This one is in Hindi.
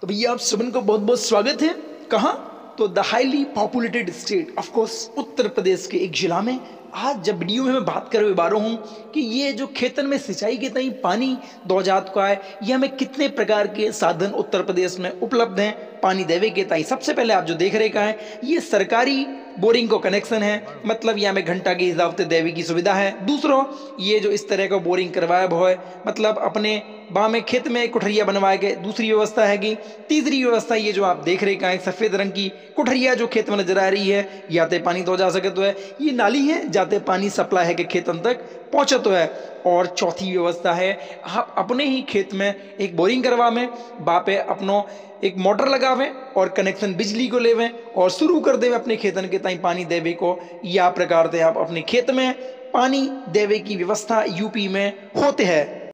तो भैया आप सबन को बहुत बहुत स्वागत है। कहाँ? तो the highly populated state of course Uttar Pradesh के एक जिला में आज जब वीडियो में मैं बात कर रहे बारो हूँ कि ये जो खेतन में सिंचाई के तई पानी दौजात का है, यह हमें कितने प्रकार के साधन उत्तर प्रदेश में उपलब्ध हैं पानी देवे के तई। सबसे पहले आप जो देख रहे का है ये सरकारी बोरिंग को कनेक्शन है, मतलब यहाँ में घंटा की हिसाब से देवी की सुविधा है। दूसरों ये जो इस तरह का बोरिंग करवाया है, मतलब अपने बाँ में खेत में कुठरिया बनवाए गए, दूसरी व्यवस्था है कि तीसरी व्यवस्था ये जो आप देख रहे का है सफ़ेद रंग की कुठरिया जो खेत में नजर आ रही है, याते पानी तो जा सके तो है ये नाली है जाते पानी सप्लाई है कि खेतन तक पहुँचा तो है। और चौथी व्यवस्था है आप अपने ही खेत में एक बोरिंग करवा में बापे अपनों एक मोटर लगावें और कनेक्शन बिजली को लेवें और शुरू कर देवें अपने खेतन के ताई पानी देवे को। या प्रकार से आप अपने खेत में पानी देवे की व्यवस्था यूपी में होते है।